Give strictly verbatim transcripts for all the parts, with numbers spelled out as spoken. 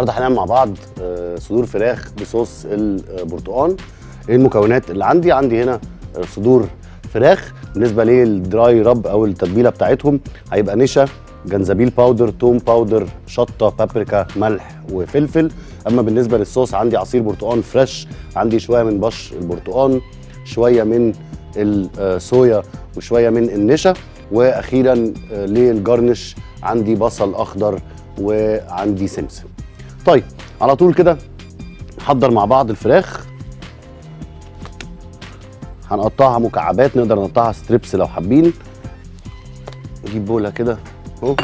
النهارده هنعمل مع بعض صدور فراخ بصوص البرتقال. ايه المكونات اللي عندي؟ عندي هنا صدور فراخ. بالنسبه للدراي راب او التتبيله بتاعتهم هيبقى نشا، جنزبيل باودر، توم باودر، شطه، بابريكا، ملح وفلفل. اما بالنسبه للصوص عندي عصير برتقال فريش، عندي شويه من بشر البرتقال، شويه من الصويا وشويه من النشا، واخيرا للجرنش عندي بصل اخضر وعندي سمسم. طيب على طول كده نحضر مع بعض الفراخ. هنقطعها مكعبات، نقدر نقطعها ستريبس لو حابين. نجيب بوله كده اهو،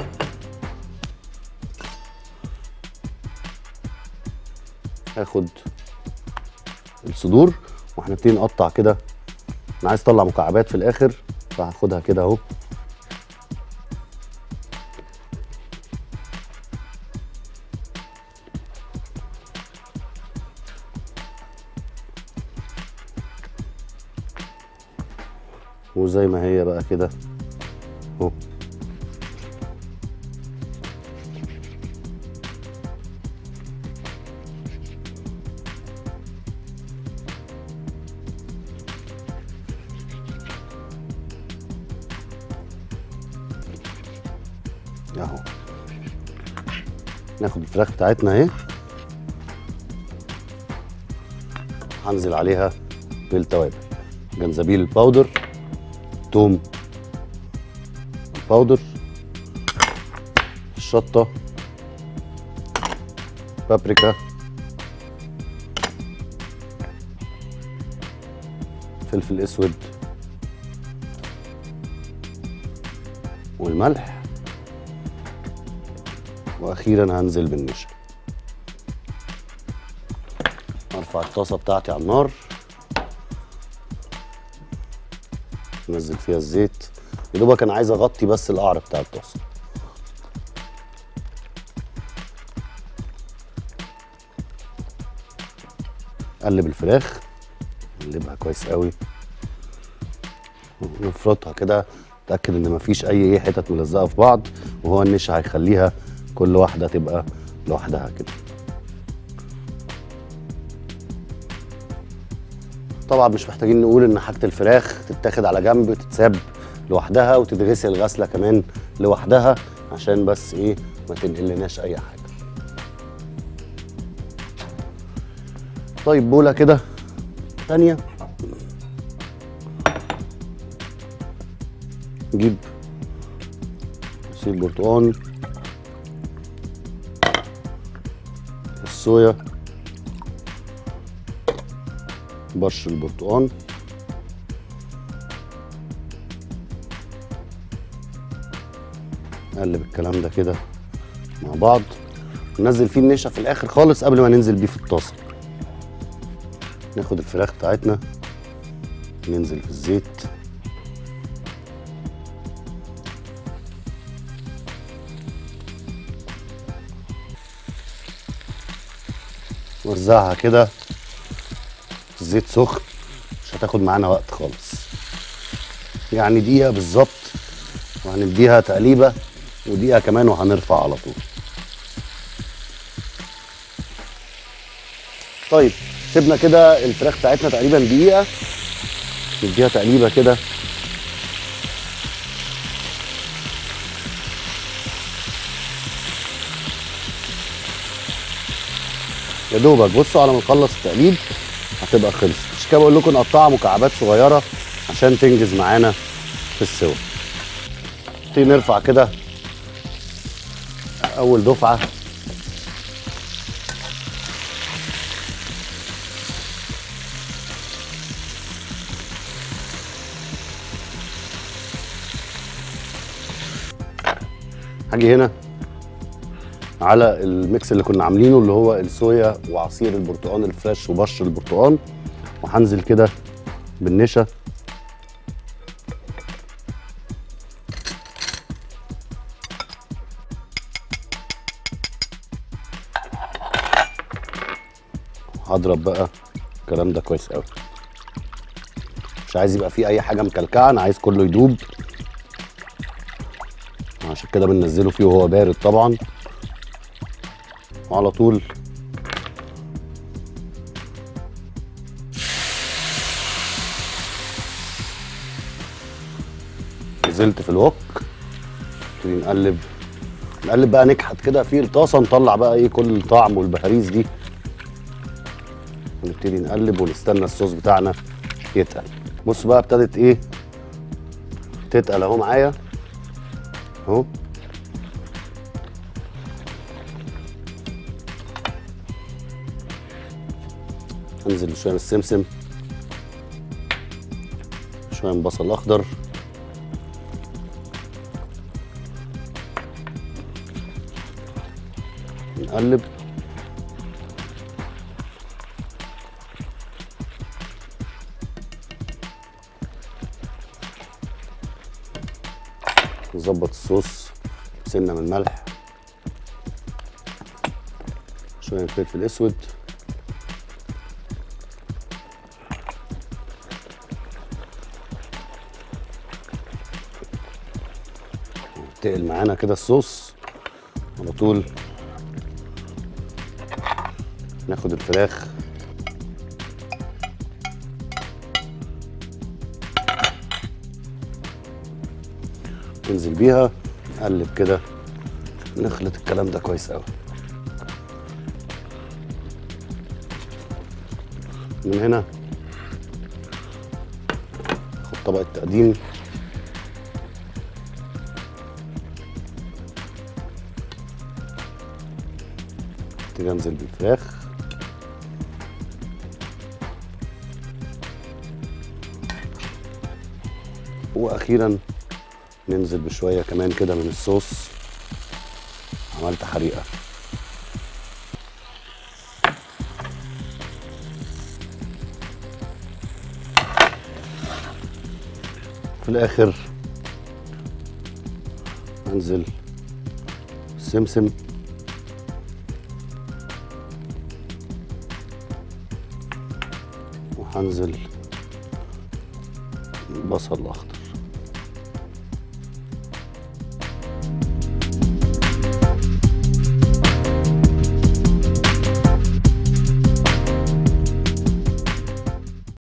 هاخد الصدور وهنبتدي نقطع كده. انا عايز اطلع مكعبات في الاخر فهاخدها كده اهو. وزي ما هي بقى كده اهو. اهو ناخد الفراخ بتاعتنا اهي، هنزل عليها بالتوابل، جنزبيل باودر، توم باودر، الشطة، بابريكا، فلفل اسود والملح، واخيرا هنزل بالنشا. ارفع الطاسة بتاعتي على النار، نزل فيها الزيت. يا دوبك انا عايز اغطي بس القعر بتاع الطاسه. قلب الفراخ، قلبها كويس قوي، نفرطها كده، اتاكد ان مفيش اي حتت ملزقه في بعض، وهو النشا هيخليها كل واحده تبقى لوحدها كده. طبعا مش محتاجين نقول ان حاجه الفراخ تتاخد على جنب وتتساب لوحدها وتتغسل غسله كمان لوحدها، عشان بس ايه ما تنقلناش اي حاجه. طيب بوله كده ثانيه، نجيب عصير برتقال، الصويا، بشر البرتقال، نقلب الكلام ده كده مع بعض، وننزل فيه النشا في الاخر خالص قبل ما ننزل بيه في الطاسه. ناخد الفراخ بتاعتنا، ننزل في الزيت، وارزعها كده. الزيت سخن، مش هتاخد معانا وقت خالص، يعني دقيقه بالظبط، وهنديها تقليبه، ودقيقه كمان وهنرفع على طول. طيب سيبنا كده الفراخ بتاعتنا تقريبا دقيقه، نديها تقليبه كده يا دوبك. بصوا على ما نخلص التقليب هتبقى خلصت. مش كده بقول لكم نقطعها مكعبات صغيره عشان تنجز معانا في السوا. نبتدي نرفع كده اول دفعه، هاجي هنا على الميكس اللي كنا عاملينه اللي هو الصويا وعصير البرتقال الفريش وبشر البرتقال، وهنزل كده بالنشا. هضرب بقى الكلام ده كويس قوي، مش عايز يبقى فيه اي حاجه مكلكعه، انا عايز كله يدوب، عشان كده بننزله فيه وهو بارد طبعا. وعلى طول نزلت في الوك. نبتدي نقلب نقلب بقى، نكحت كده في الطاسه، نطلع بقى ايه كل الطعم والبهاريز دي، ونبتدي نقلب ونستنى الصوص بتاعنا يتقل. بص بقى ابتدت ايه تتقل اهو معايا اهو. هنزل شويه من السمسم، شويه من بصل اخضر، نقلب نظبط الصوص، سنه من الملح، شويه من الفلفل اسود، تقل معانا كده الصوص. على طول ناخد الفراخ ننزل بيها، نقلب كده، نخلط الكلام ده كويس قوي. من هنا ناخد طبقة تقديم، ابتدي انزل بالفراخ، واخيرا ننزل بشويه كمان كده من الصوص. عملت حريقه، في الاخر انزل السمسم، وهنزل البصل الاخضر.